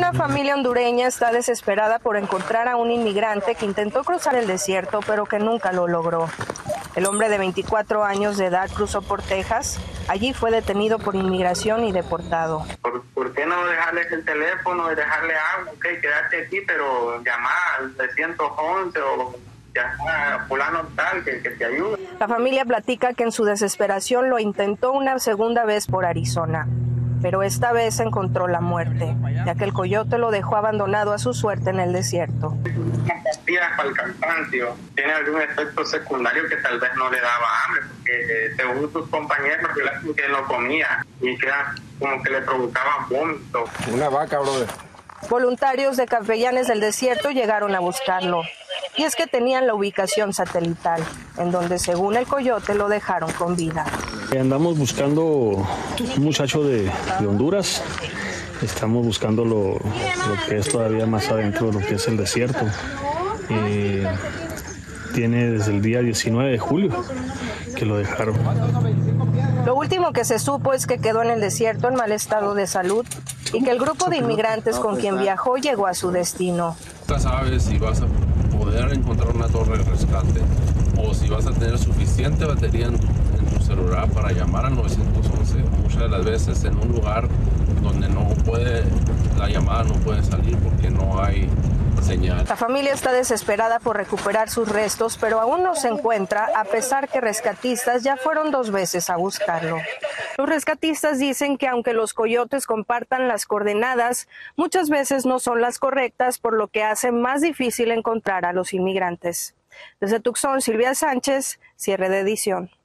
Una familia hondureña está desesperada por encontrar a un inmigrante que intentó cruzar el desierto, pero que nunca lo logró. El hombre de 24 años de edad cruzó por Texas. Allí fue detenido por inmigración y deportado. ¿Por qué no dejarles el teléfono y dejarle algo? Ok, quedarte aquí, pero llamar al 311 o llamar a fulano tal que te ayude. La familia platica que en su desesperación lo intentó una segunda vez por Arizona, pero esta vez encontró la muerte, ya que el coyote lo dejó abandonado a su suerte en el desierto. Pastillas para el cansancio, tiene algún efecto secundario que tal vez no le daba hambre, porque según sus compañeros que no comía y que era como que le provocaba vómito. Una vaca, brother. Voluntarios de Cafellanes del Desierto llegaron a buscarlo, y es que tenían la ubicación satelital, en donde según el coyote lo dejaron con vida. Andamos buscando un muchacho de Honduras, estamos buscando lo que es todavía más adentro de lo que es el desierto. Tiene desde el día 19 de julio que lo dejaron. Lo último que se supo es que quedó en el desierto en mal estado de salud y que el grupo de inmigrantes con quien viajó llegó a su destino. Nunca sabes si vas a poder encontrar una torre de rescate o si vas a tener suficiente batería en tu celular para llamar al 911. Muchas de las veces en un lugar donde la llamada no puede salir porque no hay señal. La familia está desesperada por recuperar sus restos, pero aún no se encuentra, a pesar que rescatistas ya fueron dos veces a buscarlo. Los rescatistas dicen que aunque los coyotes compartan las coordenadas, muchas veces no son las correctas, por lo que hace más difícil encontrar a los inmigrantes. Desde Tucson, Silvia Sánchez, cierre de edición.